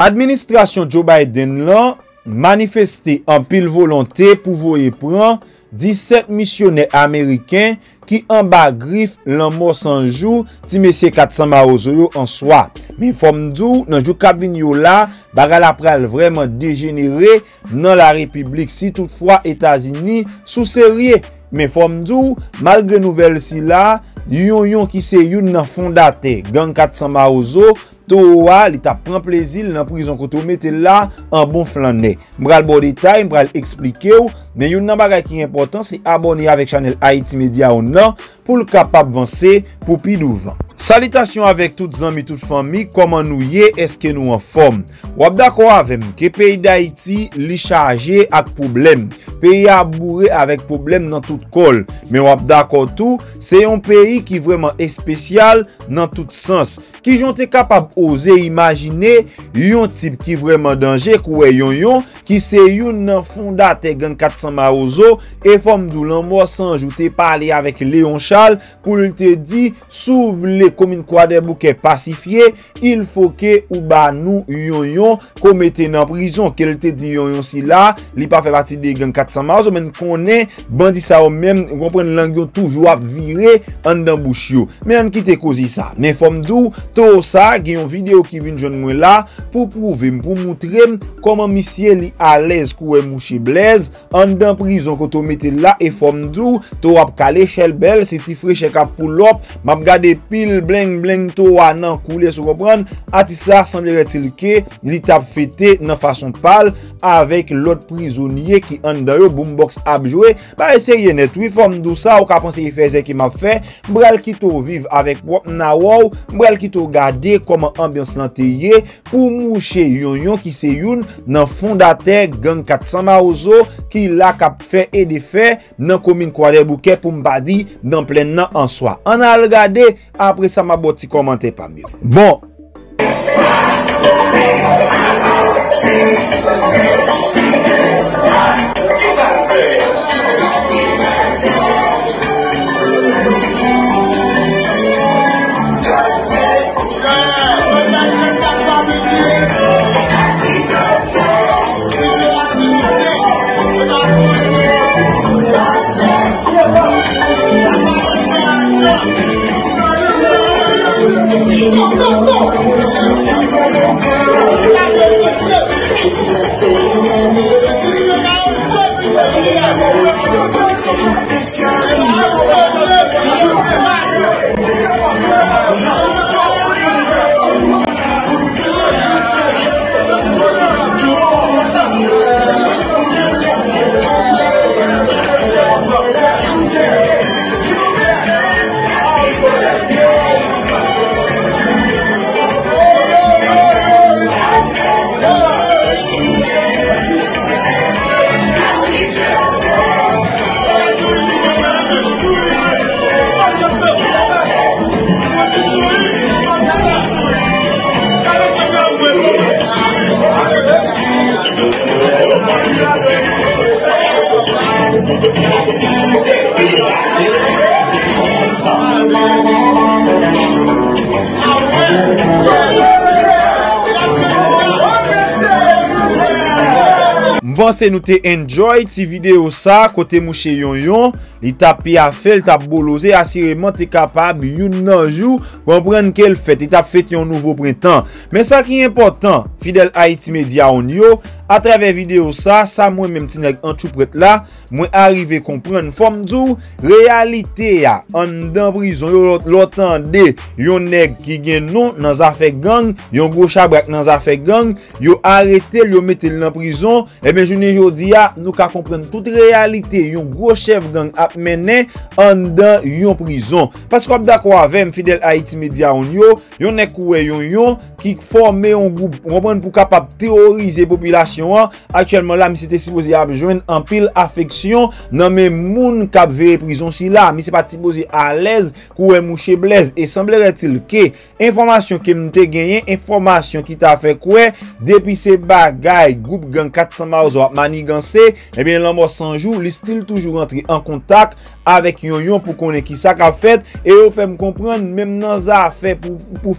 Administration Joe Biden là manifesté en pile volonté pour voyer prendre 17 missionnaires américains qui en bas griffe Lanmò San Jou ti monsieur 400 Mawozo en soi. Mais fòm dou nan jou k'ap vini yo la, bagay la pral vraiment dégénéré dans la République si toutefois États-Unis sous sérieux. Mais fòm dou malgré nouvelle si la, Yon Yon ki se yon nan fondate gang 400 Mawozo Toa, li ta pran plaisir nan prison koto mette la en bon flané. M'bral bon détail, m'bral expliquer ou, mais yon nan bagay ki important c'est abonner avec Chanel Haïti Media ou non pour le capable avancer pour pi nouvan. Salutations avec toutes amis, toutes familles, comment nous y est-ce que nous en forme? Ou ap d'accord avec que pays d'Haïti li chargé ak problème. Pays a bourré avec problème dans toute col, mais ou ap d'accord tout, c'est un pays qui vraiment est spécial dans tout sens. Qui j'ont été capable oser imaginer yon type qui vraiment danger koué yon qui c'est yon nan fondate gang 400 Mawozo et forme dou Lanmò San Jou te parler avec Léon Charles pour te dire sauve les communes Croix-des-Bouquets pacifiées, il faut que ou ba nous yon qu'on mette nan prison qu'elle te dit yon si là li pas fait partie des gang 400 Mawozo mais connaît bandi ça ou même comprendre langue toujours virer en dans bouche yo mais on quitte cause ça mais forme dou tout ça une vidéo qui vient jeune moi là pour prouver pour montrer comment monsieur li à l'aise coué mouchi blaise en dans prison que tu mette là et forme dou to ap calé chel belle si ti frè chèk ap pou l'op m'a gade pile bling bling to a nan couler sou comprendre atisa semblerait-il que li t'a fêté nan façon pâle avec l'autre prisonnier qui en dans boombox a joué ba essayer net oui forme dou ça ou ka penser il fait ce qui m'a fait m'bral ki to vivre avec propre nawo m'bral ki to garder comment ambiance l'anteye pour moucher Yon Yon qui c'est yon nan fondateur gang 400 Mawozo qui la cap fait et défait nan commune Croix-des-Bouquets pour m'badi dans plein nan en soi. On a regardé après ça m'a boti commenter pas mieux. Bon. Bon, c'est nous te enjoy ti vidéo ça côté mouche Yon Yon li tapé a fait t'a bolosé assurément t'es capable yon nan jou comprendre qu'elle fête il t'a fête un nouveau printemps mais ça qui est important fidèle Haïti Media on yo à travers vidéo ça ça moi même ti nèg en tout prête là moi arrivé comprendre forme dou réalité a en dans prison l'entendé yon nèg qui gen non dans affaire gang yon gros chabrak dans affaire gang yo arrêté yo metté en prison et bien journée jodi a nous ka comprendre toute réalité yon gros chef gang a mené en dans yon prison parce qu'on d'accord avec fidèle Haïti Media on yo yon nèg koué Yon Yon qui formé un groupe comprendre pour capable théoriser population. Actuellement là, mais c'était supposé joindre en pile affection dans même moun k'ap veye prison si là, mais c'est pas supposé à l'aise kouè mouche blaise et semblerait-il que information qui m'te gagné, information qui t'a fait quoi depuis ces bagailles groupe gang 400 Mawozo manigancé, et bien Lanmò San Jou, li style toujours entré en contact avec Yon Yon pour qu'on ait qui ça qu'a fait et on fait me comprendre même dans ça fait pour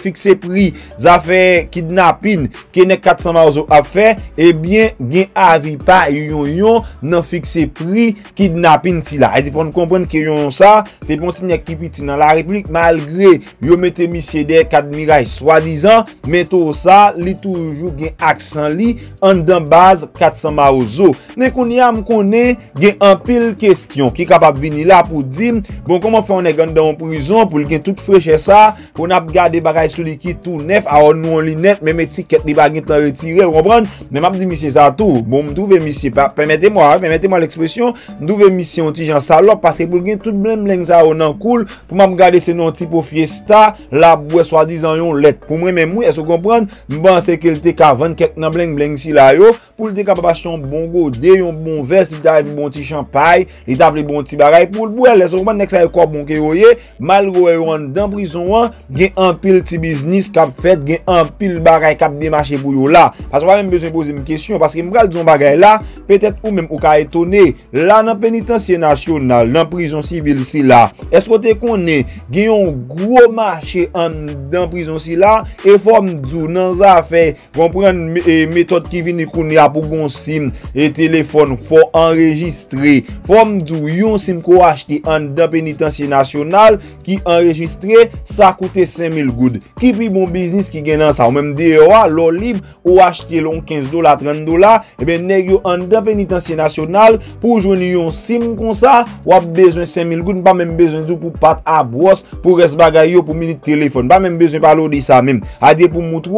fixer prix ça fait kidnapping qui est 400 Mawozo a fait et bien gain avis pas Yon Yon non fixer prix kidnapping si là il faut comprendre que Yon ça c'est bon qui petit dans la république malgré yo mettez monsieur des admiral soi-disant mais tout ça li toujours gain accent li en dans base 400 Mawozo mais qu'on y a me connaît gain en pile question qui capable venir là pour dire bon comment faire on est dans prison pour gain toute fraîcheur ça on a gardé bagaille sous liquide tout neuf alors nous on linette même étiquette les bagages t'en retirer vous comprenez mais m'a dit monsieur ça tout bon me trouver monsieur permettez-moi l'expression me trouver monsieur un petit gens salope parce que pour gain tout même lingue ça on en cool pour m'a regarder c'est non type fiesta la boue soi-disant yon lettre pour moi même est-ce que vous comprenez bon c'est qu'il était qu'à vendre quelques nan bling bling si là yo pour le capable acheter un bon godé un bon verre si t'as un bon petit champagne il t'a un bon petit bagaille pour le boire les autres next ça corps bon que yoyé malgré yon dans prison an gen en pile petit business qu'a fait gen en pile bagaille qu'a bien marché pour yo là parce que même besoin poser une question parce que me pral dire un bagaille là peut-être ou même ou ka étonné là dans pénitencier national dans prison civile si là est-ce que tu connais gen un gros marché en dans prison si là et forme dou nan ça fait comprendre méthode qui vient qu'on a pour bon sim et téléphone faut enregistrer forme dou yon sim ko acheter en dans pénitencier national qui enregistré ça coûte 5000 goud qui puis bon business qui gagne ça ou même DEA l'eau libre ou acheter long $15 $30 et ben nèg yo en dans pénitencier national pour joindre yon sim comme ça ou a besoin 5000 goud pas même besoin dou pour pat à brosse pour reste bagaille yo pour minute téléphone pas même besoin parler de ça même a dire pour montrer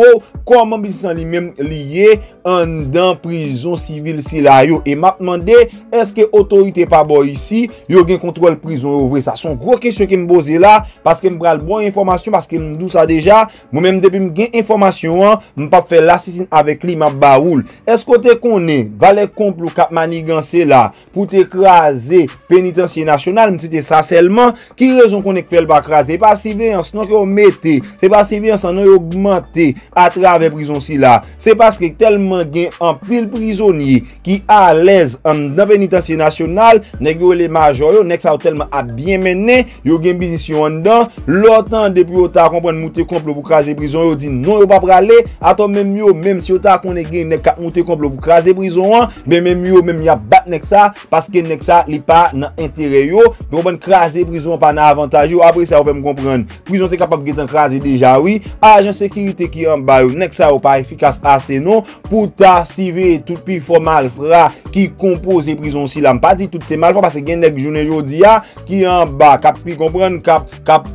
comment business lui même lié en dans prison civile si là yo et m'a demandé est-ce que autorité pas bon ici yo gen contrôle prison ouvrir ça son gros question qui me poser là parce que me pral bon information parce que me dou ça déjà moi même depuis me gen information me pas faire l'assassin avec lui m'a baoul est-ce que tu connais valet complot cap manigancer là pour t'écraser pénitencier national me c'était ça seulement qui raison qu'on est fait pas craser pas surveillance non que on mettez c'est pas surveillance non augmenter à travers prison si là c'est parce que tellement gain en pile prisonnier qui à l'aise en dans pénitencier national nèg yo les major yo nèg ça tellement a bien mené yo gain business yo en dedans l'autant depuis yo ta comprendre monter complot pour craser prison yo dit non yo pas praler attends même yo même si yo ta connait gain nèg cap monter complot pour craser prison mais même yo même y a bat nèg ça parce que nèg ça li pas dans intérêt yo donc on craser prison pas dans avantage yo après ça on fait me comprendre prison c'est capable de craser déjà oui agent sécurité qui en bas yo nèg ça pas efficace assez non pour ta civé tout puis fort malfra qui compose prison si là pas dit tout c'est malfra parce que gain nèg journée jodi a qui en bas cap puis comprendre cap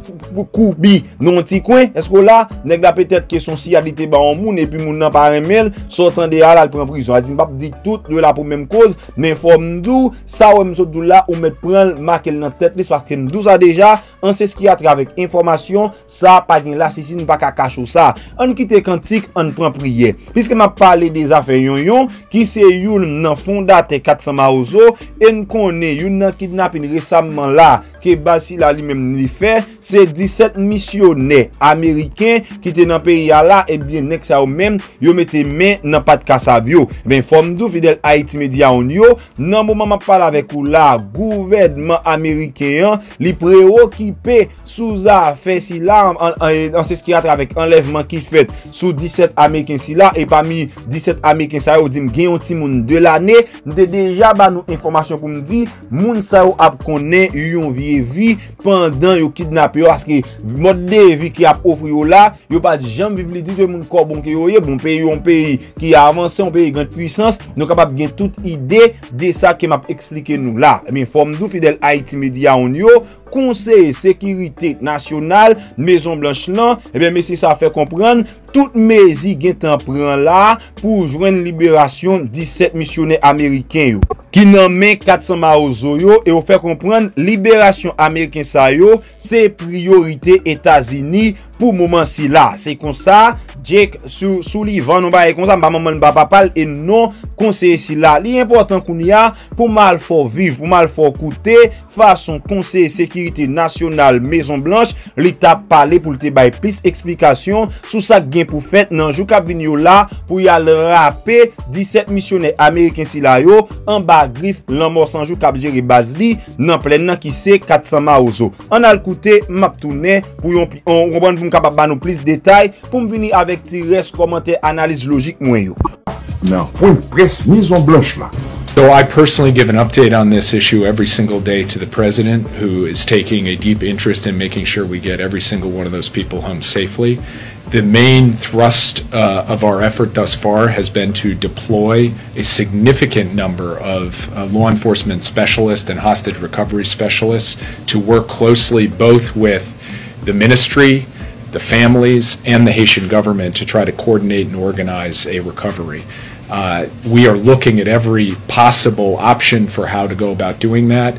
coubi non petit coin est-ce que là nèg là peut-être que son si a été ba on moun et puis moun nan pas remel sortant de là prend prison a dit pas dit tout de là pour même cause mais forme dou ça ou même dou là ou mettre prendre marquer dans tête parce que dou ça déjà on sait ce qui a avec information ça pas gain l'assassine pas cacher ça on quitte cantique on prend prière puisque m'a parlé des affaires Yon Yon qui c'est yon nan fondateur 400 Mawozo et on connaît yon nan kidnapping récemment là que Basil a lui-même li fait c'est 17 missionnaires américains qui étaient dans pays là et bien nex ça même yo mettez main dans pas de Casavio ben forme dou fidèle Haïti Media on yo nan moment m'a parler avec ou là gouvernement américain li préoccupé sous affaire si là en c'est ce qui a avec enlèvement qui fait sous 17 américains si là et parmi 17 américains ça yo dit m'gagne un petit monde de l'année déjà ba nous information pour me dire moun ça yo a connait yon vie vie pendant yo kidnappé parce que mode de vie qui a offri yo là yo pas jamais vivre dit que moun corps bon que yo bon pays un pays qui a avancé un pays grande puissance nous capable gain toute idée de ça que m'a expliquer nous là mais forme dou fidèle Haïti Media on yo Conseil sécurité nationale Maison blanche là et bien mais si ça fait comprendre toute mesure qui est en prend là pour joindre libération 17 missionnaires américains qui n'en met 400 Mawozo yo et on fait comprendre libération américain ça yo c'est priorité États-Unis pour moment si là c'est comme ça Jake Sullivan on va comme ça maman papa parle et non conseiller si là l'important qu'on y a pour mal faut vivre pour mal faut coûter façon Conseil sécurité nationale Maison blanche, l'État parlé pour te bailler plus explication sur ça gain pour fait nan jou k'ap vinn yo là pour y aller rapper 17 missionnaires américains si la yo en bas griffe Lanmò San Jou k'ap gérer Basil nan plein nan ki c'est 400 Mawozo. On a l'écouté m'a tourner pour yon on comprendre pour capable ba nous plus détails pour venir avec ti res commentaire analyse logique moins yo. Non, point presse Maison blanche là. So I personally give an update on this issue every single day to the president, who is taking a deep interest in making sure we get every single one of those people home safely. The main thrust of our effort thus far has been to deploy a significant number of law enforcement specialists and hostage recovery specialists to work closely both with the ministry, the families, and the Haitian government to try to coordinate and organize a recovery. We are looking at every possible option for how to go about doing that.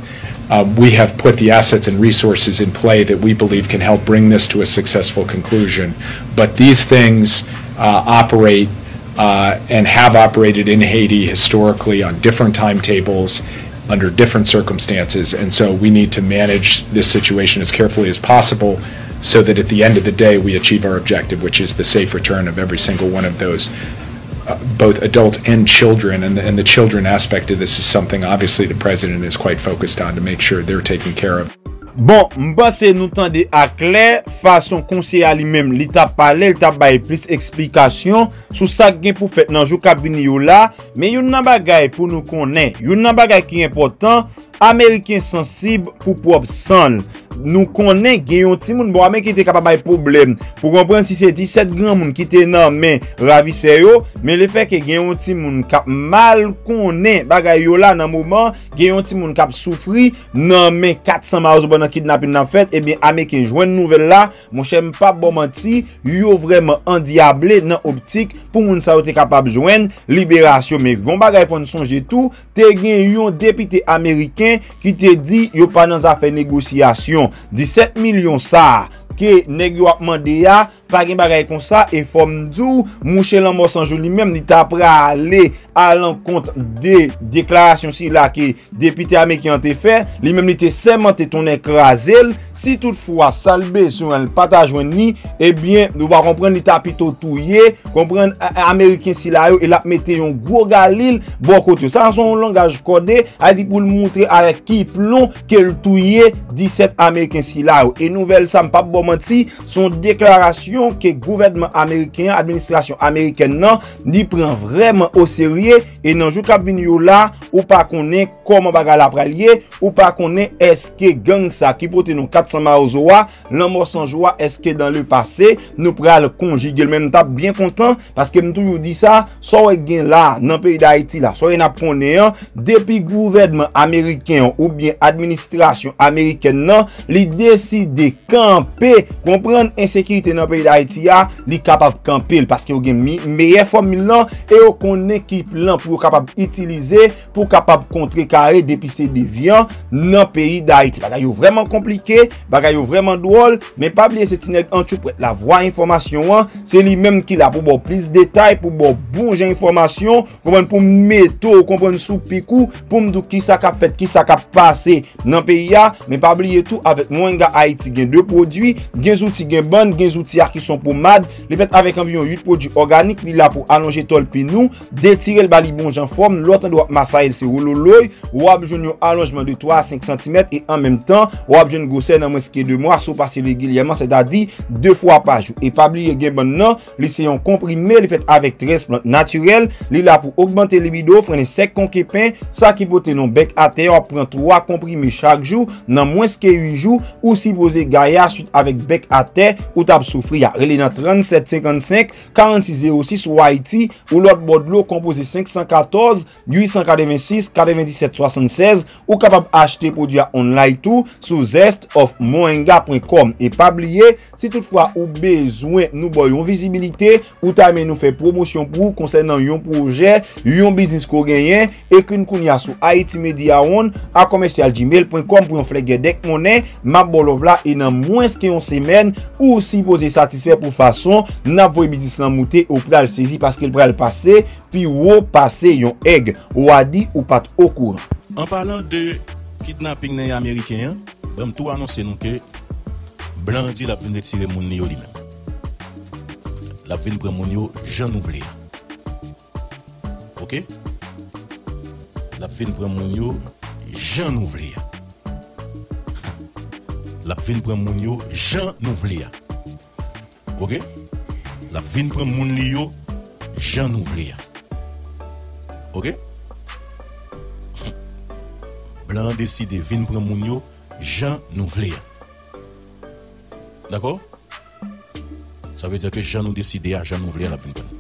We have put the assets and resources in play that we believe can help bring this to a successful conclusion. But these things operate and have operated in Haiti historically on different timetables, under different circumstances, and so we need to manage this situation as carefully as possible so that at the end of the day we achieve our objective, which is the safe return of every single one of those both adults and children, and the children aspect of this is something obviously the president is quite focused on to make sure they're taken care of. Bon, m'passe nous tendez à clair, façon conseiller à lui-même, li t'a parlé, il t'a baillé plus explication sur ça gain pour fait nan jou k'ap vini yo là, mais yon nan bagay pour nous connaître, yon nan bagay qui important, américain sensible pour propre sang. Nous connaissons un petit monde qui était capable de problème. Pour comprendre si c'est 17 grands monde qui étaient dans mais ravissé yo, mais le fait que un petit monde qui mal connaît bagay yo là dans moment, un petit monde qui souffri non mais 400 Mawozo pendant kidnapping nan fait, et bien américain joindre nouvelle là, mon cher pas bon menti, yo vraiment endiablé dans optique pour moun sa yo te capable joindre libération, mais gon bagay fon songer tout, te gen un député américain qui te dit yo pas dans affaire négociation. 17 millions ça que nèg yo a mandé ya pa gen bagay comme ça et fòm djou mouche Lanmò San Jou lui-même li t'a prêt à aller à l'encontre des déclarations si là que député américain te fait lui-même li te sermenté ton écraser si toutefois ça le besoin le pas joindre ni et bien nous va comprendre li t'a plutôt touyer comprendre américain si là et la metté un gros galil bon côté ça son langage codé a dit pour le montrer avec qui plomb que le touyer 17 américain si là et nouvelle ça pas bon menti son déclaration que gouvernement américain, administration américaine non, ni prend vraiment au sérieux et non jou k'ap vini yo là ou pas connaît comment baga la pralier ou pas connaît est-ce que gang ça qui pote nous 400 Mawozo Lanmò San Jou est-ce que dans le passé nous pral conjuguer même tap bien content parce que me toujours dit ça soit gen là dans pays d'Haïti là soit n'a connaît depuis gouvernement américain ou bien administration américaine non li décider camper comprendre insécurité dans pays d'Haïti a li capable camper parce que gen meilleure formule et on connaît équipe là pour capable utiliser pour capable contrer carré dépicer déviant dans pays d'Haïti bagay yo vraiment compliqué bagay yo vraiment drôle mais pas oublier c'est nèg entrepreneur la voix information c'est lui même qui là pour bon plus détail pour bon bonjour information pour mettre comprendre sous picou pour me dire qui ça qu'a fait qui ça qu'a passé dans pays a mais pas oublier tout avec Moinga Haïti gen deux produits gen outil gen bonne gen outils qui sont pour mad, les fait avec environ 8 produits organiques, il là pour allonger tol pi nou, détirer le bali bon en forme, l'autre doit massail c'est rololoy, ou abjoun un allongement de 3 à 5 cm et en même temps, ou abjoun grossesse dans moins que 2 mois, sous passer régulièrement, c'est-à-dire 2 fois par jour. Et pas oublier gen bon nan, li c'est un comprimé, li fait avec 13 plantes naturelles, li là pour augmenter le libido, freiner sec conquépin, ça qui pote non bec à terre, prend 3 comprimés chaque jour, dans moins que 8 jours, ou si vous gaya suite avec bec à terre ou tap souffrir. Relé dans 3755 4606 ou Haïti ou l'autre bordeaux composé 514 886 97 76 ou capable acheter produit online tout sous zestofmoinga.com et pas oublier si toutefois ou besoin nous boyon visibilité ou t'amener nous faire promotion pour concernant un projet un business qu'on gagne et qu'une kounya sous Haïti Media on à commercial@gmail.com pour on fléguer dès monnaie ma bolovla et dans moins qu'une semaine ou si poser satisfait pour façon n'a voyé business lan monter au pral saisi parce qu'il pral passer puis ou passer yon egg ou a dit ou pas au courant en parlant de kidnapping des Américains, ben tout annoncer nous que Blandi l'a venu retirer mon nio lui-même. L'a venu prendre mon nio Jean Nouvelé. OK? L'a venu prendre mon nio Jean Nouvelé. L'a venu prendre mon nio Jean Nouvelé. OK? L'a venu prendre mon nio Jean Nouvelé. OK? Blanc décide de venir prendre mon yo, Jean Nouvelé. D'accord? Ça veut dire que Jean nous décide à Jean Nouvelé la venir prendre.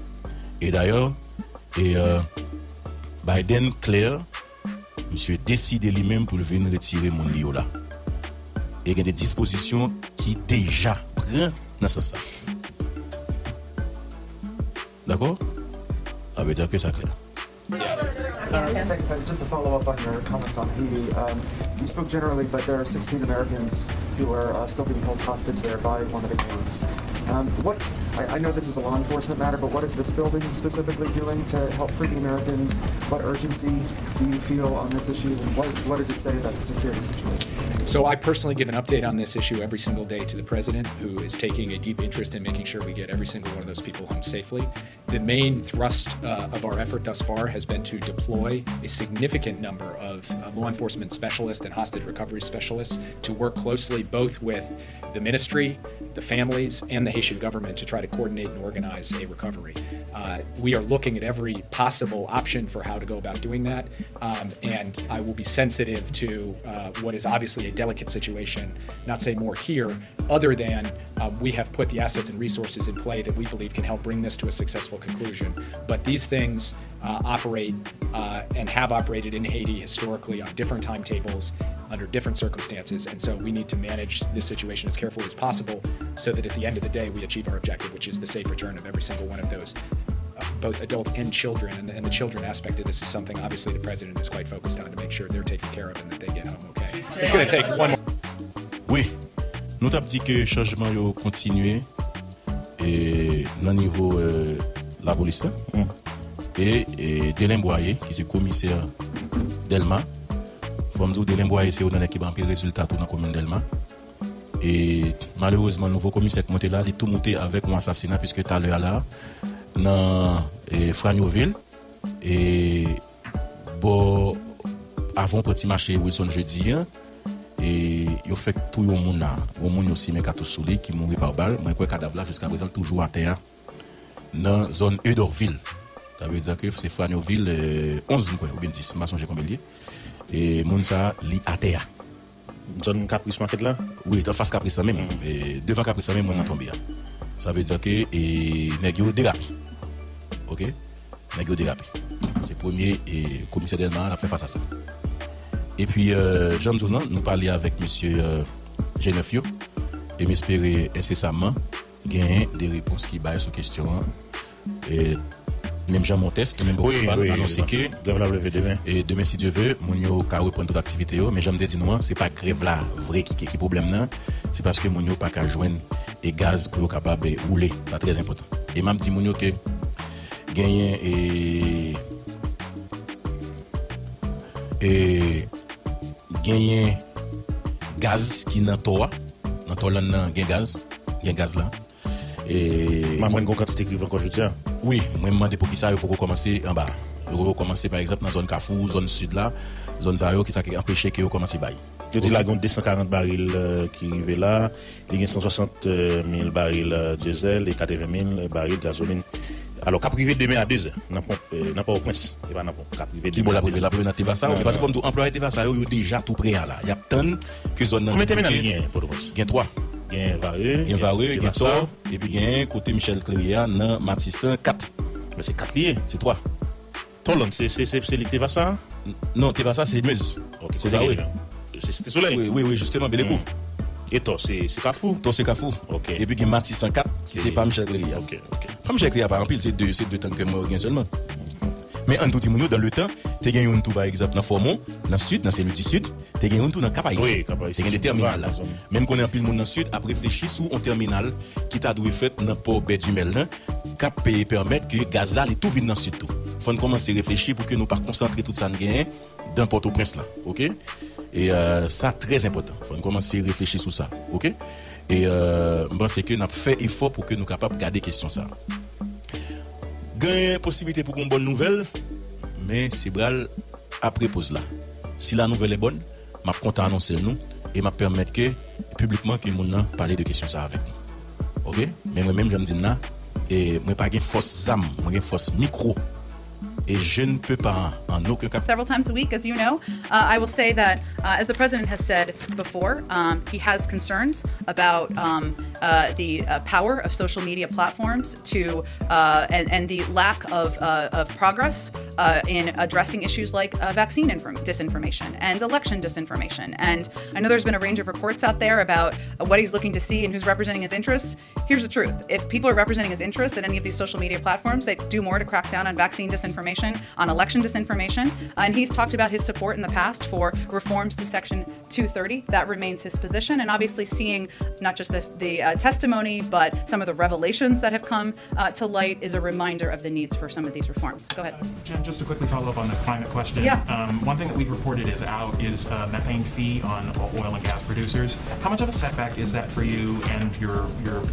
Et d'ailleurs, Biden clair, monsieur décide lui-même pour venir retirer mon yo là. Et il y a des dispositions qui déjà prennent dans ce sens. D'accord? Ça veut dire que ça clair. Just to follow up on your comments on Haiti, you spoke generally, but there are 16 Americans who are still being held hostage there by one of the gangs. I know this is a law enforcement matter, but what is this building specifically doing to help free the Americans? What urgency do you feel on this issue, and what does it say about the security situation? So I personally give an update on this issue every single day to the president, who is taking a deep interest in making sure we get every single one of those people home safely. The main thrust of our effort thus far has been to deploy a significant number of law enforcement specialists and hostage recovery specialists to work closely both with the ministry, the families, and the Haitian government to try to coordinate and organize a recovery. We are looking at every possible option for how to go about doing that, and I will be sensitive to what is obviously a delicate situation, not say more here, other than we have put the assets and resources in play that we believe can help bring this to a successful conclusion. But these things operate and have operated in Haiti historically on different timetables, under different circumstances, and so we need to manage this situation as carefully as possible so that at the end of the day we achieve our objective, which is the safe return of every single one of those, both adults and children. And the children aspect of this is something obviously the president is quite focused on to make sure they're taken care of and that they get home okay. It's going to take one more. Oui, nous t'a dit que changement yo continuer et dans niveau la police là et Delin Boyer qui c'est commissaire Delma. Comme nous, Delin Boyer, c'est un équipe qui a résultat pour la commune d'Elma. Et malheureusement, le nouveau commissaire qui est monté là, il a tout monté avec un assassinat, puisque tout à l'heure là, dans Fragnoville, et bon, avant petit marché Wilson jeudi, et il a fait tout le monde là. Le monde aussi, mais qui est mort par balle, mais le cadavre là, jusqu'à présent, toujours à terre, dans la zone Eudorville. Ça veut dire que c'est Fragnoville 11, ou bien 10, je ne sais pas combien. Et Mounsa li atea. Zone Caprice Market là? Oui, en face Caprice même. Et devant Caprice même, on a tombé. Ça veut dire que Negio dérape. OK? Negio dérape. C'est le premier commissaire d'Elma a fait face à ça. Et puis, Jean Zonan, nous parlions avec M. G9 et m'espérer incessamment gagner des réponses qui baillent sur question. Et même Jean Montest, même Bouffal, annoncé que demain, si Dieu veut, mon yo ka reprendre toute activité. Mais j'aime dire, non, ce n'est pas grève là, vrai, qui problème là. C'est parce que mon yo pas qu'à joindre et gaz pour capable de rouler. C'est très important. Et même dit mon yo que gagner et gaz qui n'a pas, n'a pas gaz là. Et ma bonne quantité qui va encore jeudi. Oui, moi je me demande pour qui ça pour commencer en bas. Vous commencer par exemple dans la zone Kafou, zone sud là, zone Zayo qui ça qui empêcher que vous commencez bail. Je dis là il y a 240 barils qui arrivent là, il y a 160 000 barils diesel et 80 000 barils gasoline. Alors cap privé demain à 2h dans pompe n'a pas au prince, et pas dans pompe cap privé. Qui bon la privé la privé dans ça, parce que comme tout employé de ça, il déjà tout prêt là. Il y a tant que zone. Combien terminal il y a pour le prince? Il y a 3. Gain vareux, gain tort, et puis gain côté Michel Cléria, non, Matissan, 4. Mais c'est 4 liés, c'est 3. Tolon, c'est Tevassa? Non, Tevassa, c'est Meuse. Ok, c'est Vareux. C'est Soleil. Oui, justement, Bélékou. Et Tor, c'est Kafou. Ok. Et puis gain Matissan, 4, c'est pas Michel Cléria. Ok. Pas Michel Cléria, par exemple, c'est deux temps que moi, gain seulement. Mais en tout cas, dans le temps, tu as gagné un tour par exemple dans Formon, dans le sud, dans le sud, tu as gagné un tour dans Cap-Haïti. Oui, Cap-Haïti. Tu as gagné des terminales là. Même qu'on est un peu le monde dans le sud, après réfléchir sur un terminal qui t'a dû faire dans le port Bédumel, qui permettre que Gaza et tout vienne dans le sud. Il faut commencer à réfléchir pour que nous ne pas concentrer tout ça dans Port-au-Prince là. OK? Et ça, très important. Il faut commencer à réfléchir sur ça. OK? Et je pense que nous avons fait effort pour que nous soyons capables de garder la question. Il y a une possibilité pour une bonne nouvelle, mais c'est bral après pose là. Si la nouvelle est bonne, je suis content d'annoncer nous et je permets que publiquement que nous parler de questions ça avec nous. OK? Mais moi-même, je me dis là, je n'ai pas de force ZAM, je n'ai pas de force micro. Et je ne peux pas en aucun cas. Several times a week, as you know, I will say that, as the president has said before, he has concerns about the power of social media platforms to and the lack of progress in addressing issues like vaccine disinformation and election disinformation. And I know there's been a range of reports out there about what he's looking to see and who's representing his interests. Here's the truth: if people are representing his interests at any of these social media platforms, they do more to crack down on vaccine disinformation, on election disinformation, and he's talked about his support in the past for reforms to Section 230. That remains his position, and obviously seeing not just the testimony, but some of the revelations that have come to light is a reminder of the needs for some of these reforms. Go ahead. Jen, just to quickly follow up on the climate question. Yeah. One thing that we've reported is out is a methane fee on oil and gas producers. How much of a setback is that for you and your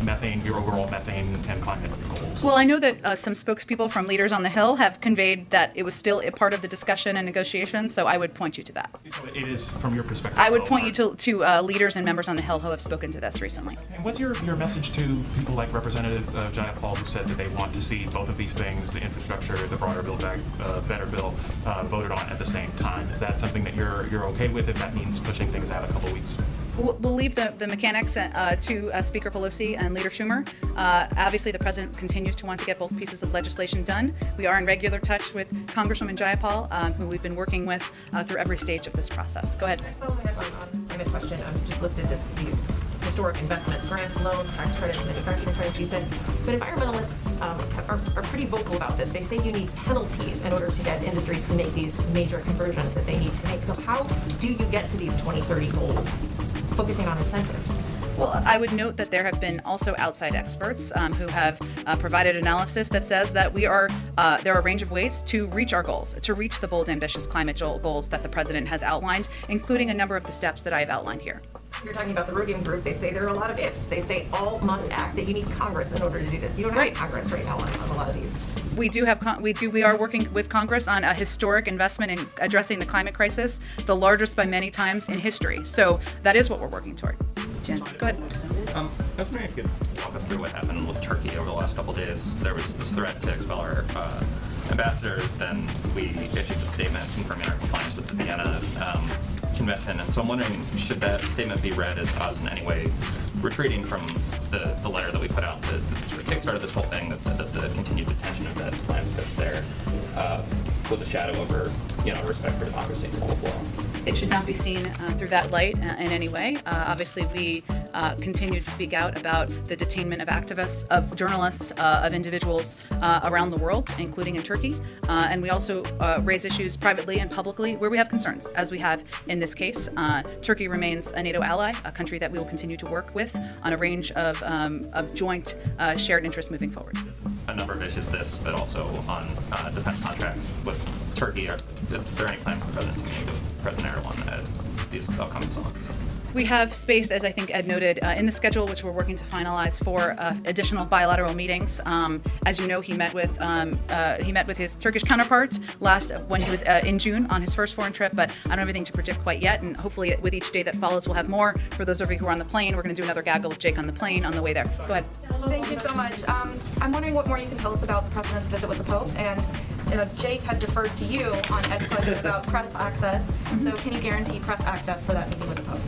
methane, your overall methane and climate goals? Well, I know that some spokespeople from Leaders on the Hill have conveyed that it was still a part of the discussion and negotiations, so I would point you to that. So it is from your perspective. I would point you to leaders and members on the Hill who have spoken to this recently. And what's your message to people like Representative Jayapal, who said that they want to see both of these things, the infrastructure, the broader bill, better bill, voted on at the same time? Is that something that you're okay with, if that means pushing things out a couple weeks? We'll leave the mechanics to Speaker Pelosi and Leader Schumer. Obviously, the president continues to want to get both pieces of legislation done. We are in regular touch with Congresswoman Jayapal, who we've been working with through every stage of this process. Go ahead. Following up on this climate question, I've just listed these historic investments, grants, loans, tax credits, manufacturing credits. You said, but environmentalists are pretty vocal about this. They say you need penalties in order to get industries to make these major conversions that they need to make. So how do you get to these 2030 goals, focusing on incentives? Well, I would note that there have been also outside experts who have provided analysis that says that we are there are a range of ways to reach our goals, to reach the bold, ambitious climate goals that the president has outlined, including a number of the steps that I have outlined here. You're talking about the Rubin Group. They say there are a lot of ifs. They say all must act, that you need Congress in order to do this. You don't have Congress right now on a lot of these. We are working with Congress on a historic investment in addressing the climate crisis, the largest by many times in history. So that is what we're working toward. Jen, go ahead. I was wondering if you could walk us through what happened with Turkey over the last couple of days. There was this threat to expel our ambassador. Then we issued a statement confirming our compliance with the Vienna Convention. And so I'm wondering, should that statement be read as us in any way retreating from the letter that we put out that sort of kickstarted this whole thing, that said that the continued detention of that philanthropist there was a shadow over, respect for democracy and rule of law? It should not be seen through that light in any way. Obviously, we continue to speak out about the detainment of activists, of journalists, of individuals around the world, including in Turkey. And we also raise issues privately and publicly where we have concerns, as we have in this case. Turkey remains a NATO ally, a country that we will continue to work with on a range of joint shared interests moving forward. A number of issues, this, but also on defense contracts with Turkey. Is there any plan for the president to meet with President Erdogan at these upcoming summits? We have space, as I think Ed noted, in the schedule, which we're working to finalize for additional bilateral meetings. As you know, he met with his Turkish counterparts when he was in June on his first foreign trip. But I don't have anything to predict quite yet, and hopefully, with each day that follows, we'll have more. For those of you who are on the plane, we're going to do another gaggle with Jake on the plane on the way there. Go ahead. Thank you so much. I'm wondering what more you can tell us about the president's visit with the Pope and. Jake had deferred to you on Ed's question about press access, so can you guarantee press access for that meeting with the Pope?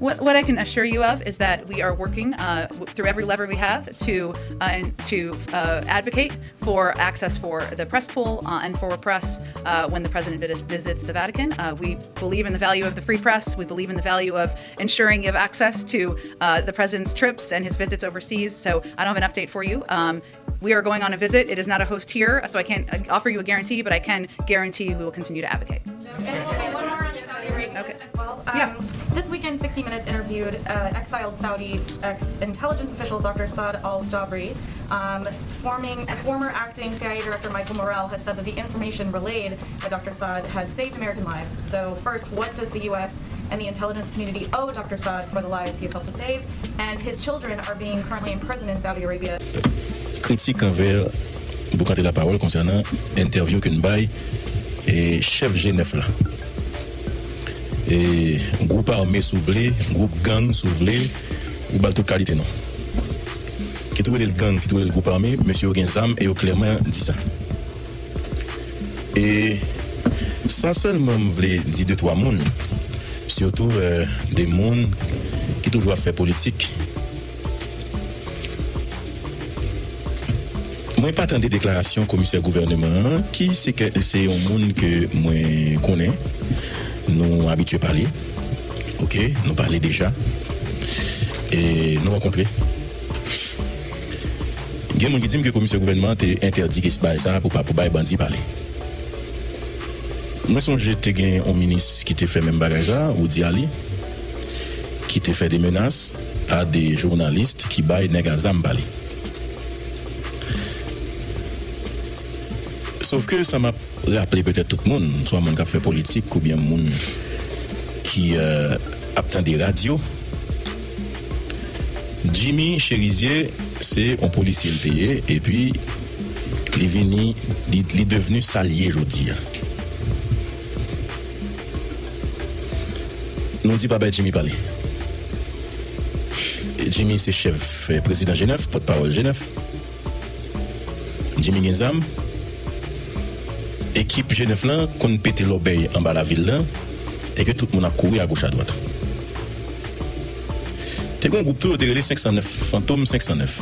What I can assure you of is that we are working through every lever we have to advocate for access for the press pool and for press when the president visits the Vatican. We believe in the value of the free press. We believe in the value of ensuring you have access to the president's trips and his visits overseas. So I don't have an update for you. We are going on a visit. It is not a host here, so I can't offer you a guarantee, but I can guarantee we will continue to advocate. Okay. As well. Yeah. This weekend, 60 Minutes interviewed exiled Saudi ex-intelligence official Dr. Saad Al Jabri. Former acting CIA director Michael Morel has said that the information relayed by Dr. Saad has saved American lives. So first, what does the U.S. and the intelligence community owe Dr. Saad for the lives he has helped to save? And his children are being currently imprisoned in Saudi Arabia. Critique envers, vous comptez la parole concernant l'interview qu'une baille et chef G9 là. Et groupe armé souvelé, groupe gang souvelé, ou bal toute qualité non. Qui trouve le gang, qui trouve le groupe armé, monsieur Genzam et clairement dit ça. Et ça seulement me voulait dire deux trois monde, surtout des monde qui toujours fait politique. Moi pas tant des déclarations commissaire gouvernement qui c'est que c'est un monde que moi connais. Nous habitués à parler, ok, nous parler déjà, et nous rencontrer. Il y a des gens qui disent que le commissaire gouvernement est interdit qu'il se passe ça pour ne pas les bandits parler. Moi, j'ai un ministre qui t'a fait même bagage, ou Diali, qui t'a fait des menaces à des journalistes qui baillent Negazam parler. Sauf que ça m'a rappelé peut-être tout le monde, soit mon qui fait politique ou bien mon qui attend des radios. Jimmy Chérizier, c'est un policier payé et puis il est devenu salier aujourd'hui. Nous dit papa Jimmy parler. Jimmy c'est chef président G9, porte-parole G9. Jimmy Genzam. L'équipe G9 là, qu'on pète l'obéi en bas de la ville là, et que tout le monde a couru à gauche à droite. T'es un groupe tout, t'es 509, Fantôme 509.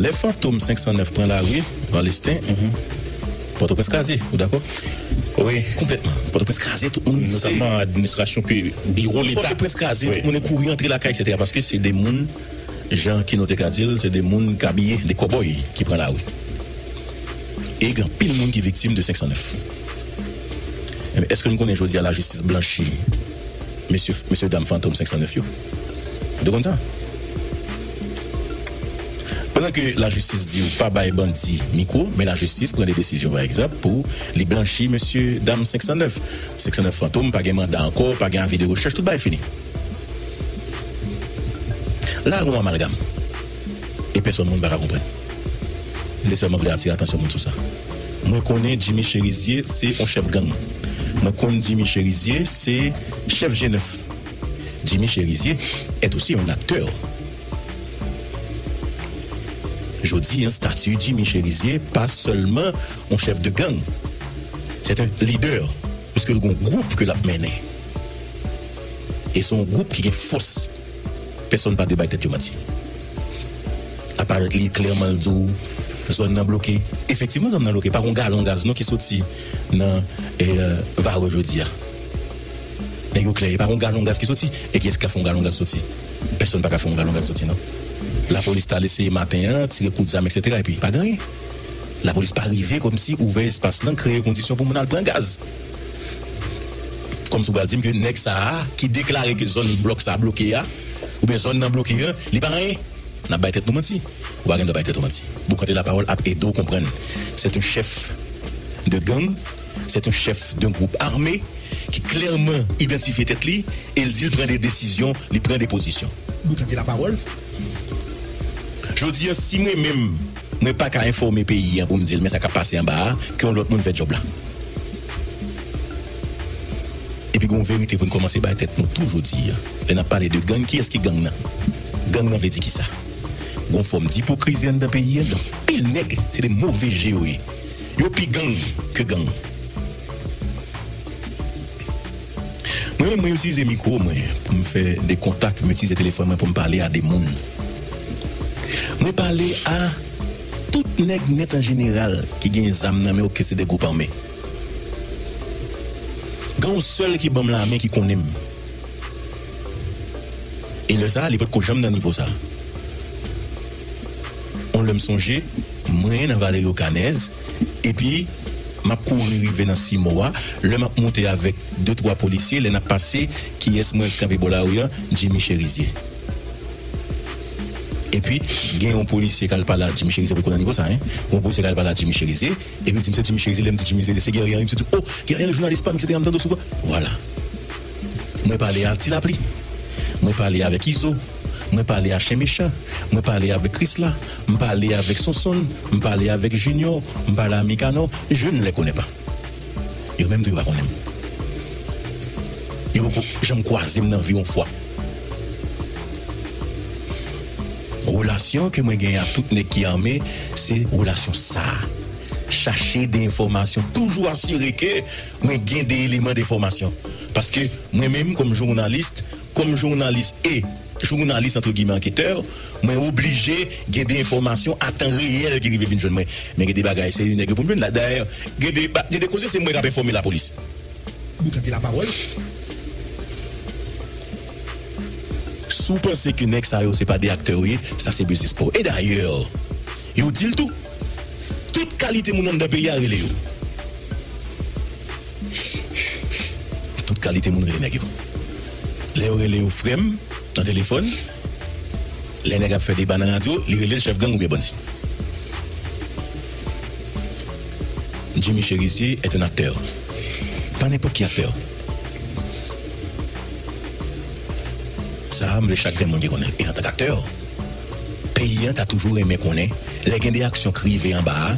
Les Fantômes 509 prennent la rue, dans l'Estin, Port-au-Prince crasé, vous d'accord? Oui. Complètement. Port-au-Prince crasé, tout le monde. Notamment l'administration, puis bureau l'État. Port-au-Prince crasé, tout le monde a couru, entrer la caille, etc. Parce que c'est des gens, gens qui n'ont qu'à dire, c'est des gens qui habillés, des cow-boys qui prennent la rue. Et il y a pile de monde qui est victime de 509. Est-ce que nous connaissons aujourd'hui à la justice blanche, monsieur dame fantôme 509? De comme ça. Pendant que la justice dit pas bail bandit micro, mais la justice prend des décisions par exemple pour les blanchir monsieur dame 509. 509 fantôme, pas de mandat encore, pas d'envie de recherche, tout bail fini. Là, on amalgame. Et personne ne va comprendre. Je voulais attirer l'attention sur ça. Je connais Jimmy Chérizier, c'est un chef gang. Je connais Jimmy Chérizier, c'est chef G9. Jimmy Chérizier est aussi un acteur. Je dis un statut Jimmy Chérizier, pas seulement un chef de gang. C'est un leader, puisque le groupe que l'a mené. Et son groupe qui est fausse. Personne ne va débattre de Mathieu. À part lui, clairement, le dos. Zone bloquée. Effectivement, zone bloquée. Par un galon gaz qui sorti dans va aujourd'hui. N'est-ce clair? Par un galon gaz qui sorti et qui est-ce qu'a fait un galon gaz sorti? Personne n'a pas fait un galon gaz sorti, non. La police t'a laissé matin, tirer coup de zame, etc. Et puis, pas gagné. La police pas arrivée comme si ouvert espace là, créer conditions pour mon al prendre gaz. Comme si vous avez dit que Nex ça qui déclarait que zone bloque ça bloqué ou bien zone bloquée, il n'y a pas rien. N'a pas été tout menti. Ou pas été tout menti. Vous comptez la parole à Edo, comprendre. C'est un chef de gang, c'est un chef d'un groupe armé qui clairement identifie tête li et il dit il prend des décisions, il prend des positions. Vous comptez la parole? Je dis si moi-même, je n'ai pas qu'à informer le pays pour me dire mais ça va passer en bas, que l'autre monde fait le job là. Et puis, en vérité, pour commencer par tête, nous toujours dire, on n'a parlé de gang, qui est-ce qui gang là? Gang n'a pas dit qui ça? Une forme d'hypocrisie dans le pays, donc pile nègre, c'est des mauvais géoïs. Yo pi gang que gang. Moi, j'utilise le micro pour me faire des contacts, j'utilise le téléphone pour me parler à des gens. Je parle à tout nègre net en général qui gagne des âmes, mais ok, c'est des groupes armés. Gang seul qui bombe l'armée qui connaît. Et le ça, il peut que j'aime dans le niveau ça. On l'aime songer, moi, dans Valérie Ocanez, et puis, m'a couru arrivé dans 6 mois, le m'a monté avec 2-3 policiers, le n'a passé qui est moi camper bolaouya Jimmy Chérizier. Et puis il y a un policier qui a parlé à Jimmy Chérizier pour qu'on ça hein. Un policier qui a parlé à Jimmy Chérizier et puis c'est Jimmy Chérizier, l'aime Jimmy Chérizier, c'est guerrier, il me dit oh, il y a un journaliste pas, c'était en temps de souvent. Voilà. Moi parler à Tilapli. Moi parler avec Iso. Je parle à Chemécha, je parle avec Chrysla, je parle avec Sonson, je parle avec Junior, je parle à Mikano, je ne les connais pas. Ils même ne les connaissent pas. Je me croise dans la vie une fois. Relation que moi gagne à toute les qui armée, c'est relation ça. Chercher des informations, toujours assurer que moi gagne des éléments d'information. Parce que moi-même comme journaliste et journaliste entre guillemets enquêteur, mais obligé de des informations à temps réel qui arrivent jeune moi. Mais des bagages c'est une pour là d'ailleurs, des causes c'est moi qui informer la police. Vous avez la parole. Sous penser que nèg ça c'est pas des acteurs, ça c'est business pour. Et d'ailleurs, ils disent tout. Toute qualité mon homme d'un pays a relé. Toute qualité mon relé nèg. Les relé au frème dans le téléphone, les nègres font des bananes radio, ils relèvent le chef gang ou bien bandit. Jimmy Chérizier est un acteur. Pas n'importe qui acteur. Ça, chaque gamme qui connaît. Et en tant qu'acteur, payant a toujours aimé connaître. Les gens des actions crivées en bas,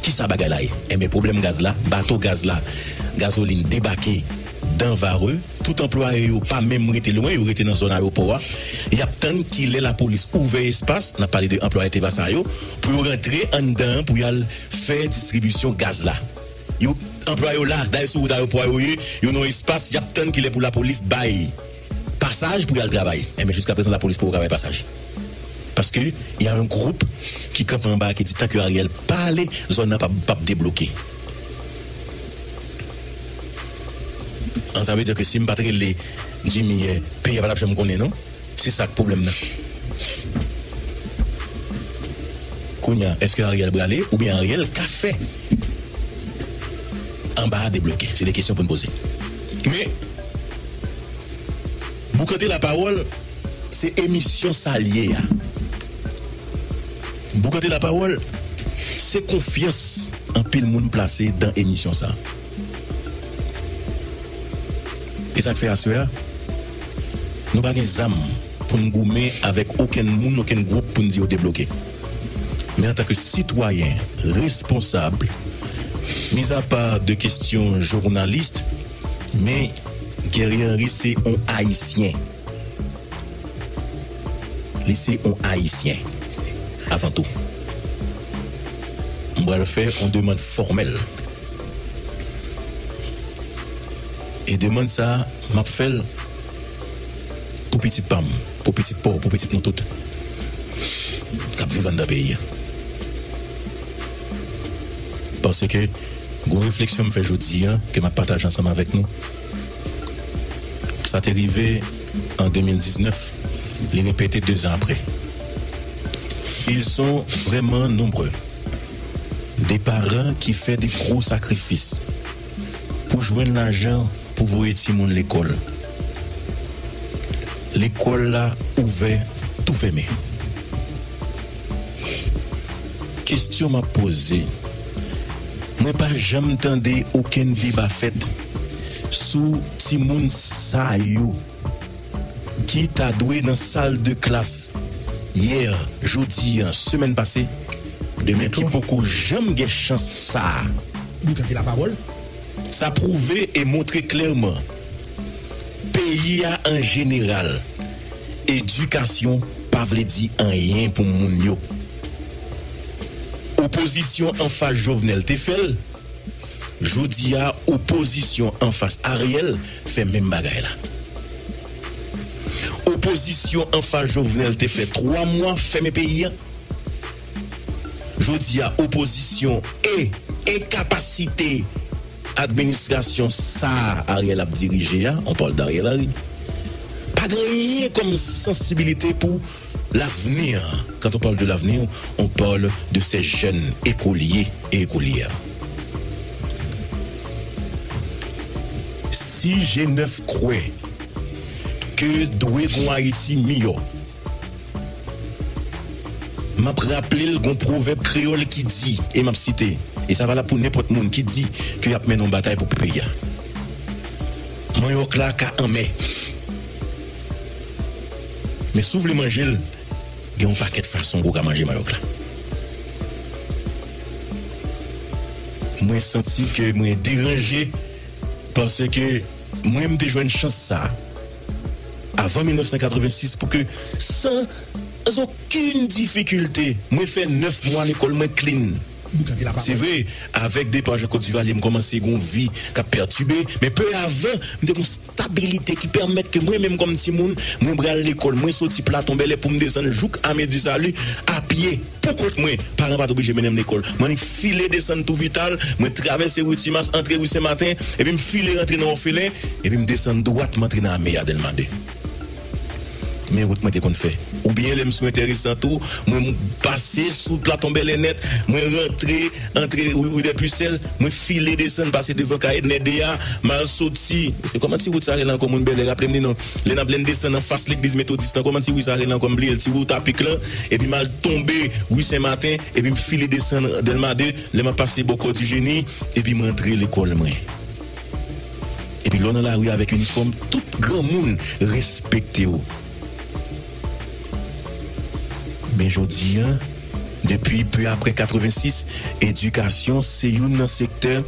qui ça bagaille là? Et mes problèmes gaz là, bateau gaz là, gasoline débarqué dans Vareux. Tout employé ou pas même rester loin, ou rester dans la zone aéroport. Il y a tant qu'il est la police ouvert espace, on a parlé d'employé de Tevassayo, pour rentrer en dedans, pour y aller faire distribution gaz là. Yo employé là, d'ailleurs sur l'aéroport, il y a un espace, il y a tant qu'il est pour la police, bail. Passage pour y aller travailler. Mais jusqu'à présent, la police pour travailler passage. Parce que il y a un groupe qui campe en bas, qui dit tant que Ariel parle, zone n'a pas débloqué. Ça veut dire que si je ne pas les Jimmy pays à la je me connais, non? C'est ça le problème. Kounia, est-ce que Ariel Bralé ou bien Ariel Café en bas à débloquer? C'est des questions pour me poser. Mais, vous comptez la parole, c'est émission saliée. Vous comptez la parole, c'est confiance en pile monde placé dans émission ça. Et ça fait assurer, nous n'avons pas des âmes pour nous gommer avec aucun monde, aucun groupe pour nous dire débloquer. Mais en tant que citoyen responsable, mis à part de questions journalistes, mais Guerrier Henry, c'est un haïtien. C'est un haïtien, avant tout. On va le faire en demande formelle. Et demande ça, m'a fait pour petit pam, pour petit pauvre, pour petit nous toutes. Cap vivant dans le pays. Parce que, une réflexion me fait aujourd'hui, que m'a partagé ensemble avec nous. Ça t'est arrivé en 2019, les répéter 2 ans après. Ils sont vraiment nombreux. Des parents qui font des gros sacrifices pour joindre l'argent. Pour vous étirer l'école. L'école là ouverte, tout fermé. Question m'a posée. Moi pas jamais entendu aucun débat fait sous Timoun Sayou qui t'a doué dans salle de classe hier, jeudi, semaine passée. Demain qui beaucoup jamais gagne chance ça. Vous avez la parole. Ça prouver et montrer clairement pays en général éducation pas veut dire rien pour moun yo. Opposition en face Jovenel Tefel, jodi a opposition en face Ariel fait même bagaille là. Opposition en face Jovenel Tefel 3 mois ferme pays. Jodi a opposition et incapacité administration ça Ariel a dirigé, on parle d'Ariel Henry. Pas rien comme sensibilité pour l'avenir. Quand on parle de l'avenir, on parle de ces jeunes écoliers et écolières. si G9 croit que doué pour Haïti mieux, m'a rappelé le proverbe créole qui dit, et m'a cité, et ça va là pour n'importe monde qui dit qu'il y a mené une bataille pour pays. Moi, je suis là en mai. Mais si vous voulez manger, il y a un paquet de façons pour manger mayoc là. Moi, je senti que je suis dérangé parce que moi, je me suis joué une chance ça avant 1986 pour que sans aucune difficulté, moi, fait 9 mois à l'école, moi, clean. C'est vrai, avec des pages de Côte d'Ivoire, je commence une vie qui a perturbé, mais peu avant, je une stabilité qui permet que moi-même, comme petit monde, je vais à l'école, je suis plat, tombé les pommes descendre, jouk à mes du salut, à pied, pour contre moi, par exemple, obligé de mener l'école. Je filet descendre tout vital, je traverse rue Timas, entrer rue ce matin, et puis je filet rentrer dans le filet, et puis je descends droite, je m'entraîne à la meilleure demandée. Mais route moi qu'on fait ou bien les sont intéressants tout moi passer sous la tomber les net moi rentrer entrer ou des pucelles moi filer descendre passer devant cahier nedea mal sorti c'est comment si route ça là comme une belle rappelez non les n'a plein descendre en face l'église méthodiste comment si route ça là comme blé si route tapic là et puis mal tomber oui ce matin et puis me filer descendre delmadé les m'a passé beaucoup du génie et puis m'entrer l'école moi et puis là dans la rue avec une forme tout grand monde respecté. Mais je dis, hein, depuis peu après 86, éducation, c'est un secteur,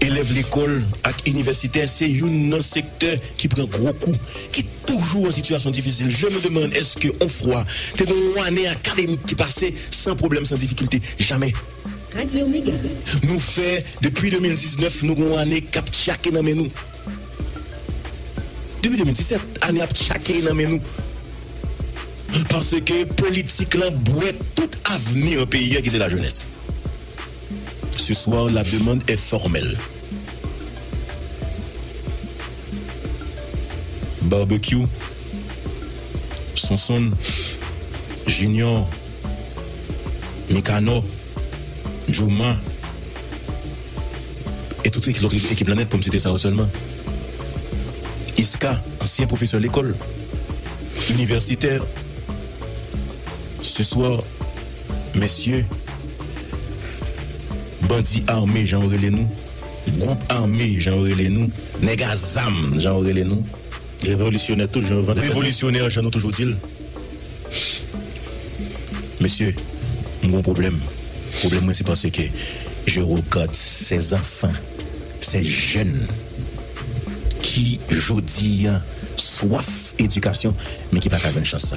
élève l'école et universitaire, c'est un secteur qui prend gros coup, qui est toujours en situation difficile. Je me demande, est-ce qu'on froid, t'es une année académique qui passait sans problème, sans difficulté? Jamais. Nous faisons, depuis 2019, nous avons une année qui a tchaké dans nous. Depuis 2017, année a tchaké dans nous. Parce que politique là brouette tout avenir au pays qui c'est la jeunesse. Ce soir, la demande est formelle. Barbecue, Sonson, Junior, Mikano, Jouma et toute l'autre équipe planète pour me citer ça seulement. Iska, ancien professeur de l'école, universitaire. Ce soir, messieurs, bandits armés, Jean-Aurélie nous, groupe armé, Jean-Aurélie nous, négazam, Jean-Aurélie nous, révolutionnaire, tout, révolutionnaire, j'en ai toujours dit. Messieurs, mon problème, c'est parce que je regarde ces enfants, ces jeunes qui, je dis, soif éducation, mais qui n'ont pas une chance ça.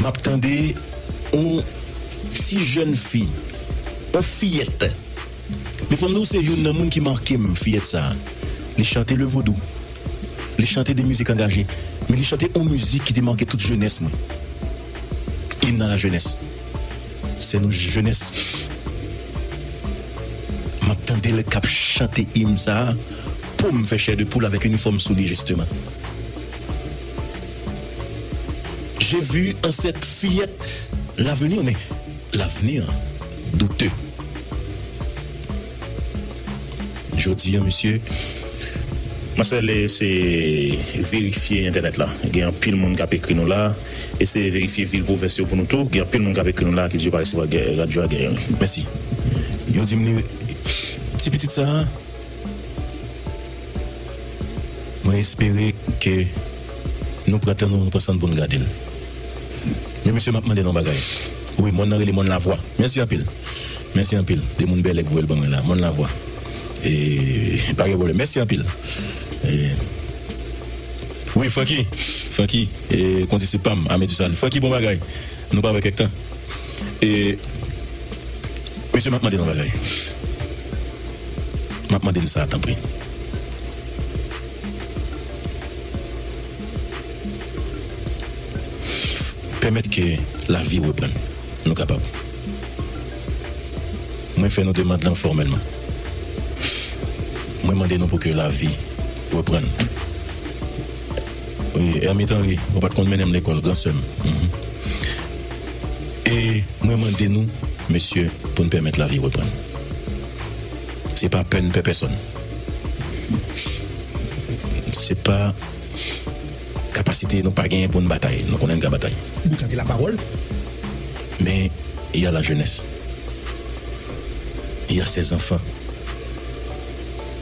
M'attendais on si jeune fille, on fillette. Mais faut nous c'est une monde qui marque me fillette ça. Les chanter le vaudou, les chanter des musiques engagées, mais les chanter en musique qui démarquait toute jeunesse moi. Hymne dans la jeunesse. C'est nos jeunesse. M'attendais le cap chanter hymne ça pour me faire chair de poule avec une uniforme soudée justement. J'ai vu en cette fillette l'avenir, mais l'avenir douteux. Je dis, monsieur, Marcel, c'est vérifier Internet là. Il y a un pile monde qui a écrit nous là. Et c'est vérifier ville professeur pour nous tous. Il y a un pile monde qui a écrit nous là qui dit pas recevoir radio à gagner. Merci. Je dis, petit petit ça. Moi, j'espérais que nous prétendons nous prendre pour nous garder. Mais monsieur m'a demandé dans bagaille. Oui, mon nom est mon la voix. Merci en pile. Merci en pile. Des monde belle que vous le bon là, mon la voix. Et pas de problème. Merci en pile. Oui, Francky et quand c'est pas à mettre ça. Francky bon bagaille. Nous pas avec quelque temps. Et monsieur m'a demandé dans bagaille. M'a demandé ça tant pis. Permettre que la vie reprenne. Nous sommes capables. Moi, je fais nos demandes formellement. Moi, je demande pour que la vie reprenne. Oui, Hermit Henry, on ne peut pas mener l'école, grand seul. Et moi, je demande, monsieur, pour nous permettre la vie reprenne. Ce n'est pas peine pour personne. c'est pas capacité non pas gagner pour une bataille, nous connaissons la bataille. Vous gardez la parole, mais il y a la jeunesse. Il y a ses enfants.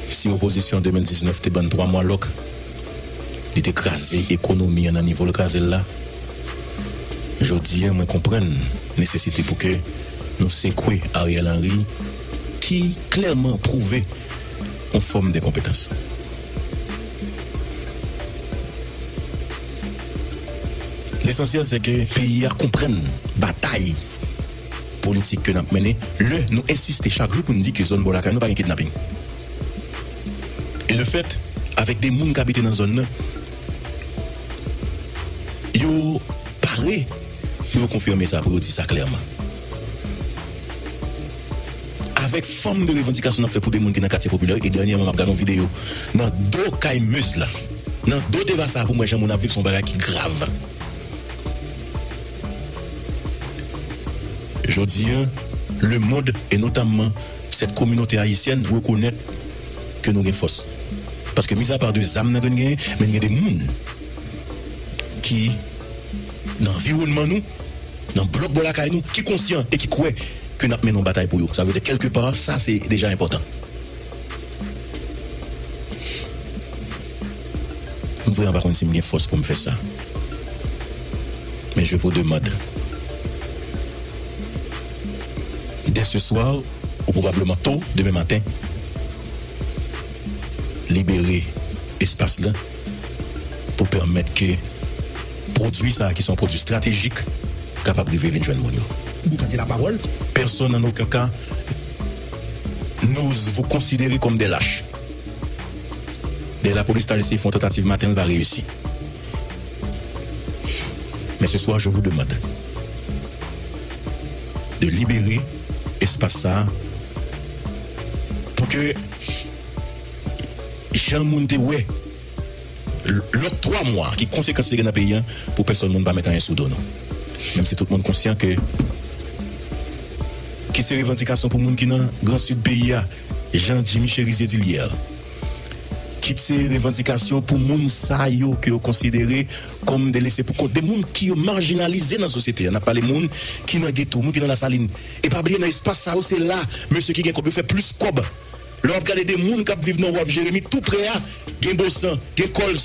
Si l'opposition en 2019 était bonne 3 mois loc, il était crasé économie en un niveau le crasé là. Je dis, moi comprends nécessité pour que nous sécouer Ariel Henry qui clairement prouvé en forme de compétences. L'essentiel c'est que les pays comprennent la bataille politique que nous avons menée. Nous insistons chaque jour pour nous dire que la zone Bolaka n'est pas un kidnapping. Et le fait, avec des gens qui habitent dans la zone, ils paraît pour confirmer ça, pour vous dire ça clairement. Avec forme de revendication qu'on a fait pour des gens qui sont dans le quartier populaire, et dernièrement, on a regardé une vidéo, dans deux caïmus là, dans deux débats, ça pour moi, j'ai mon avis, son bagage qui est grave. Je dis, le monde, et notamment cette communauté haïtienne, reconnaît que nous sommes force. Parce que, mis à part des âmes, mais il y a des gens qui, dans l'environnement, dans le bloc de la caille, qui sont conscients et qui croient que nous avons mené une bataille pour eux. Ça veut dire, quelque part, ça, c'est déjà important. Nous ne voyons pas si nous avons force pour me faire ça. Mais je vous demande. Dès ce soir, ou probablement tôt, demain matin, libérer espace là pour permettre que produits ça qui sont produits stratégiques capables de vivre une jeune monnaie. Vous gardez la parole. Personne en aucun cas n'ose vous considérer comme des lâches. Dès la police t'a laissé font tentative matin, elle va réussir. Mais ce soir, je vous demande de libérer espace ça pour que Jean-Monteway l'autre 3 mois qui conséquence les gains payants pour personne ne va mettre un sous don même si tout le monde est conscient que ces revendications pour les gens qui dans grand sud pays Jean Jimmy Chérizier dit hier qui ces revendications pour les gens qui sont considérés comme des laissés pour compte des gens qui sont marginalisés dans la société on n'a pas les gens qui dans ghetto qui dans la saline et pas oublier dans l'espace ça c'est là monsieur qui gagne fait plus cob. Lorsque les gens qui vivent dans le Waf Jérémy, tout près, il y a des bossans, des cols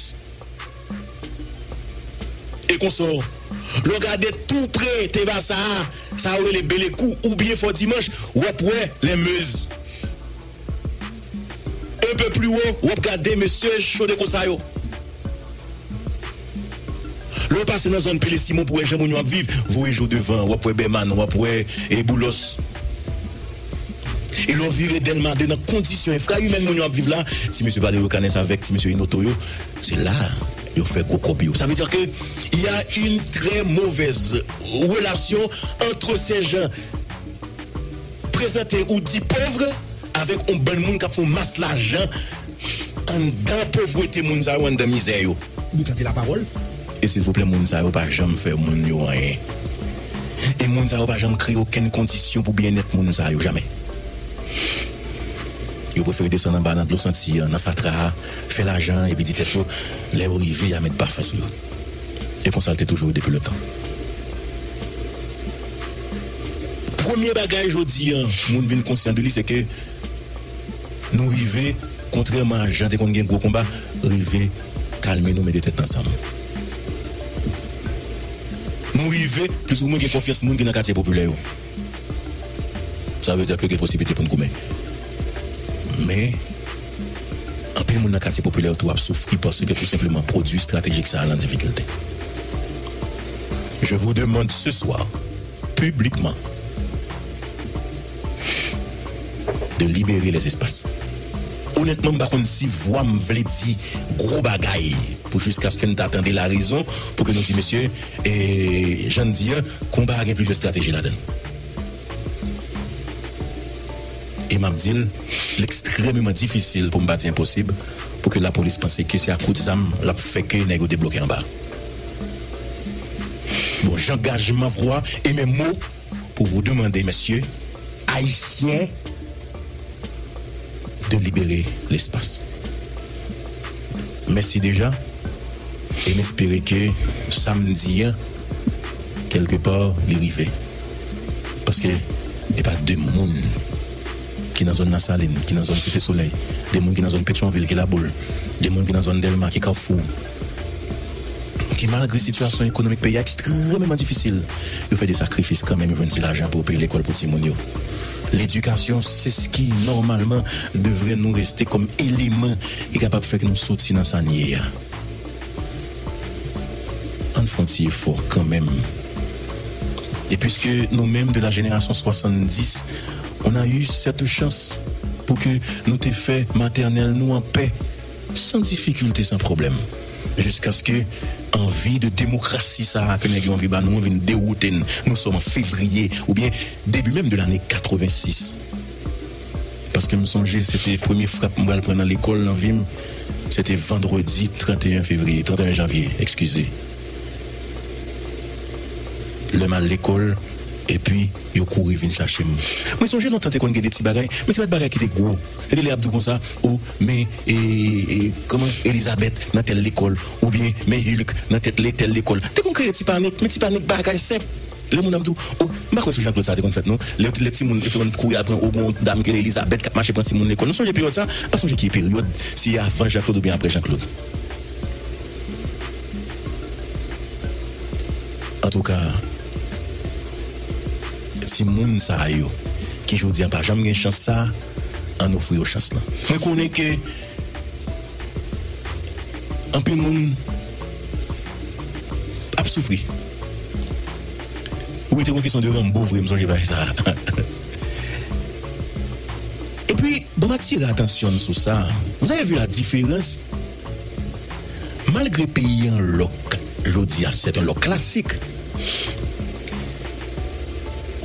et consorts. Regardez tout près, Tebassa, ça a les belles coups, ou bien fort dimanche, ou après les meuses. Un peu plus haut, ou regardez monsieur Chaude Kosayo. L'on passe dans la zone Pélé Simon pour les gens qui vivent, vous jouez devant, ou après Béman, ou après Eboulos. Et l'on vire Delma dans conditions infra-humaines que nous vivons là, si M. Valéry Canes avec si M. Inotoyo, c'est là qu'il fait gros copio. Ça veut dire qu'il y a une très mauvaise relation entre ces gens présentés ou dits pauvres avec un bon monde qui font masse l'argent en dans pauvreté, moun sa yo en dans misère. Vous gardez la parole. Et s'il vous plaît, moun sa yo pas jamais faire moun yo rien. Et moun sa yo pas jamais créer aucune condition pour bien-être moun sa yo jamais. Vous préférez descendre en bas dans l'eau senti, dans fatra, faire l'argent et puis dites tout, les arrivés à mettre pas face sur. Et consultez toujours depuis le temps. Premier bagage aujourd'hui, moun vinn conscient de lui, c'est que nous arrivons, contrairement à gens qui ont un gros combat, arrivons, calmer nous, mettre des têtes ensemble. Nous arrivons, plus ou moins, confiance moun qui dans le quartier populaire. Ça veut dire que des possibilités pour nous commettre. Mais, en plus, mon quartier populaire doit souffrir parce que tout simplement, produit stratégique, ça a la difficulté. Je vous demande ce soir, publiquement, de libérer les espaces. Honnêtement, par contre, si vous voulez dire gros bagaille, pour jusqu'à ce que nous attendions la raison, pour que nous disions, monsieur, et j'en dis, combat avec plusieurs stratégies là-dedans. Et m'a dit, l'extrêmement difficile pour me battre impossible pour que la police pense que c'est à coup de zam, la fait que n'est débloqué en bas. Bon, j'engage ma voix et mes mots pour vous demander, messieurs, haïtiens, de libérer l'espace. merci déjà. Et j'espère que samedi, quelque part, il arrive. Parce que il n'y a pas de monde qui est dans la zone Nassaline, qui est dans la zone Cité Soleil, des gens qui sont dans la zone Pétionville, qui est la boule, des gens qui sont dans la zone Delma, qui est Carrefour. Qui, malgré la situation économique pays extrêmement difficile, ils font des sacrifices quand même, ils veulent l'argent pour payer l'école pour Timonio. L'éducation, c'est ce qui, normalement, devrait nous rester comme élément et capable de faire que nous sortions dans sa nier. On fait un petit effort quand même. Et puisque nous-mêmes, de la génération 70, on a eu cette chance pour que nous t'aies fait maternelle, nous en paix, sans difficulté, sans problème. Jusqu'à ce que envie de démocratie, ça, que nous avons envie de dérouter. Nous sommes en février, ou bien début même de l'année 86. Parce que je me songeais, c'était la première frappe que je prenais à l'école, c'était vendredi 31 janvier, excusez. Le mal à l'école, et puis, il courait venir chercher moi. Moi, je longtemps que j'ai des petits bagages, mais c'est pas des bagages qui étaient gros. Et les abdous comme ça, ou, mais, comment, Elisabeth, dans telle école, ou bien, mais Hulk, dans telle école. T'es qu'on crée des petits paniques, mais des petits paniques, bagages simples. Les gens abdous, oh, ma question, Jean-Claude, ça, t'es qu'on fait, non? Les petits mouns, ils courir après, au bon, dame, que l'Elisabeth, qui a marché pour un petit moun l'école. Nous sommes des périodes, ça, pas songer qui est période, si avant Jean-Claude ou bien après Jean-Claude. En tout cas, si moun sa yo qui je dis pas jamais une chance ça en offrir aux chance là mais connais que un peu moun a souffrir ou était une question de Rambo vrai me songe pas ça et puis bon attirer attention sur ça vous avez vu la différence malgré pays en loc jodi a c'est un loc classique.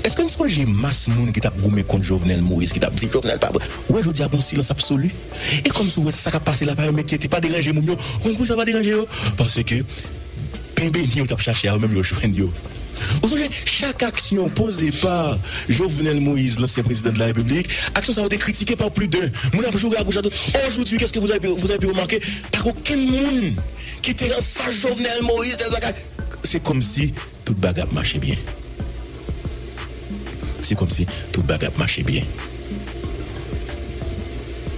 Est-ce que nous sommes des masses de gens qui ont gommé contre Jovenel Moïse, qui ont dit Jovenel pas vrai? Ouais, je dis à bon silence absolu. Et comme souvent, ça a passé là-bas, mais qui n'était pas dérangé, mon gars. Pourquoi ça va déranger? Parce que, Pembeni, on t'a cherché à même le joindre. Vous savez, chaque action posée par Jovenel Moïse, l'ancien président de la République, action ça a été critiquée par plus d'un. Nous avons joué à gauche à droite. Aujourd'hui, qu'est-ce que vous avez pu remarquer? Par aucun monde qui était en face Jovenel Moïse, c'est comme si toute bagarre marchait bien. C'est comme si tout bagarre marchait bien.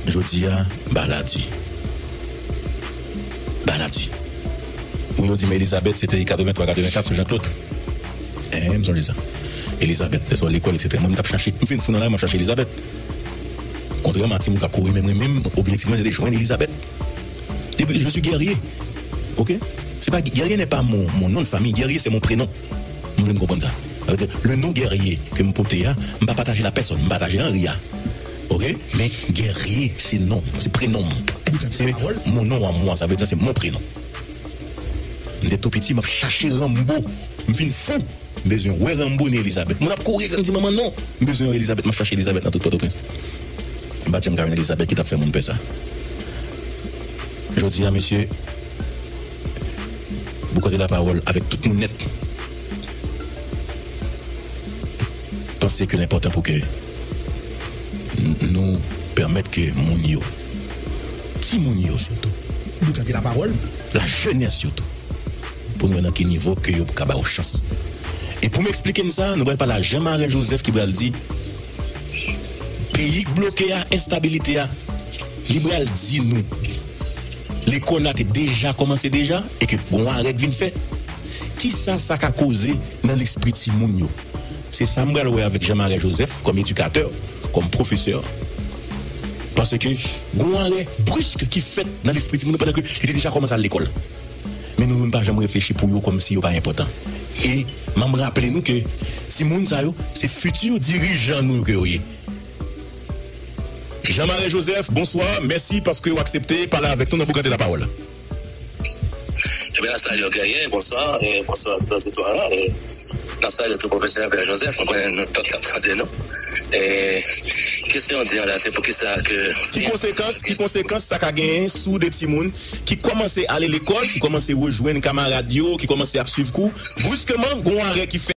Je dis à Baladi. Vous nous dites, mais Elisabeth, c'était 83-84 Jean-Claude. Ils sont les gens. Elisabeth, ils sont l'école, etc. Moi, je vais chercher. Je vais chercher Elisabeth. Contrairement à Timon qui a couru, même, objectivement, j'ai rejoint Elisabeth. Je suis guerrier. OK? C'est pas, guerrier n'est pas mon nom de famille. Guerrier, c'est mon prénom. Vous voulez comprendre ça? Le nom guerrier que je porte, je ne vais pas partager la personne, je vais partager un ria. Ok? Mais guerrier, c'est nom, c'est prénom. C'est mon nom à moi, ça veut dire c'est mon prénom. Je suis tout petit, je vais chercher Rambo. Je suis fou. Je suis besoin Rambo ni Elisabeth. Je vais courir, je me dis, maman, non. Je suis besoin Elisabeth, je vais chercher Elisabeth dans tout Port-au-Prince. Je vais chercher Elisabeth qui t'a fait mon père ça. Je dis à monsieur, vous comptez la parole avec toute mon net. C'est que l'important pour que nous permettre que Mounio, si Mounio surtout, nous garder la parole, la jeunesse surtout, pour nous dans quel niveau que nous avons chance. Et pour m'expliquer ça, nous ne parlons pas la Jean-Marie Joseph qui va le dire, pays bloqué à instabilité, il va le dire nous, l'école a déjà commencé déjà et que bon arrêt vient fait, qui ça a causé dans l'esprit de Mounio? C'est ça que je avec Jean-Marie Joseph comme éducateur, comme professeur. Parce que, il y a un arrêt brusque qui fait dans l'esprit de monde pendant que était déjà commencé à l'école. Mais nous ne pouvons jamais réfléchir pour eux comme si ce n'était pas important. Et je me rappelle que si les gens, c'est futurs dirigeants nous que vous. Jean-Marie Joseph, bonsoir, merci parce que vous acceptez parler avec nous, nous avons la parole. Eh bien, salut aux guerriers, bonsoir, et bonsoir à tous les citoyens. Dans ça, le tout professionnel vers Joseph, on connaît notre temps de nous. Et qu'est-ce qu'on dit là, c'est pour qui ça que. Qui conséquence ça a gagné sous des petits mouns qui commençaient à aller à l'école, qui commençaient à rejoindre camarades, qui commençaient à suivre cours. Brusquement, on a un arrêt qui fait.